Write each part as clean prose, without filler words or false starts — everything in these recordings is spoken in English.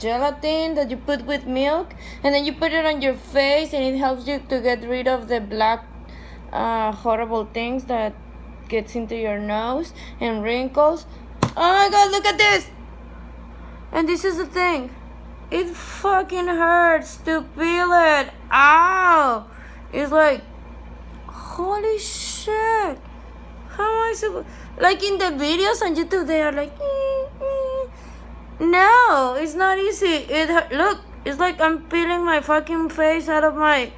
gelatin that you put with milk, and then you put it on your face, and it helps you to get rid of the black horrible things that gets into your nose and wrinkles. Oh my god, look at this. And this is the thing, it fucking hurts to peel it. Ow, it's like, holy shit, how am I supposed, like in the videos on YouTube they are like no, it's not easy. It look, it's like I'm peeling my fucking face out of my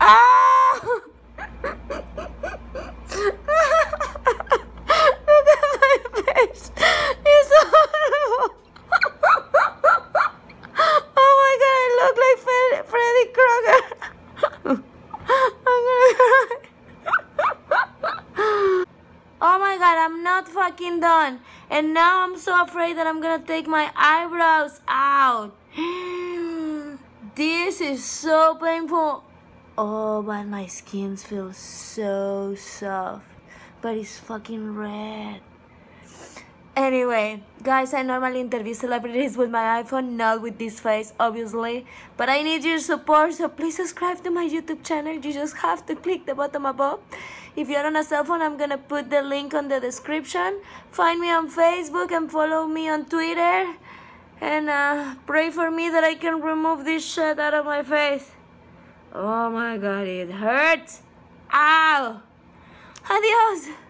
ow. Look at my face, it's horrible. Oh my god, I look like Freddy Krueger. I'm gonna cry. Oh my god, I'm not fucking done. And now I'm so afraid that I'm gonna take my eyebrows out. This is so painful. Oh, but my skin feels so soft, but it's fucking red. Anyway, guys, I normally interview celebrities with my iPhone, not with this face, obviously. But I need your support, so please subscribe to my YouTube channel. You just have to click the button above. If you're on a cell phone, I'm gonna put the link on the description. Find me on Facebook and follow me on Twitter. And pray for me that I can remove this shit out of my face. Oh my god, it hurts. Ow! Adios!